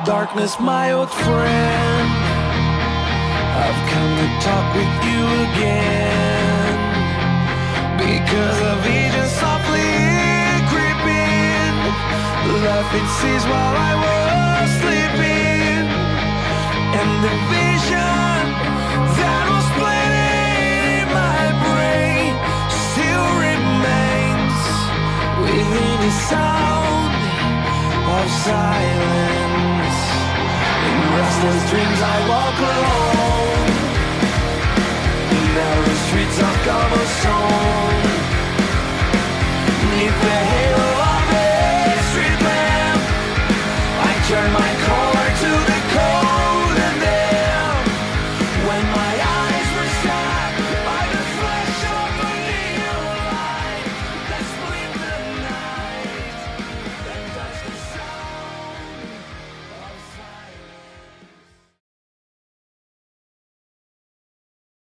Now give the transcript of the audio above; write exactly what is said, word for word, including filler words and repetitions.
the darkness, my old friend. I've come to talk with you again, because a vision softly creeping left its seeds while I was sleeping, and the vision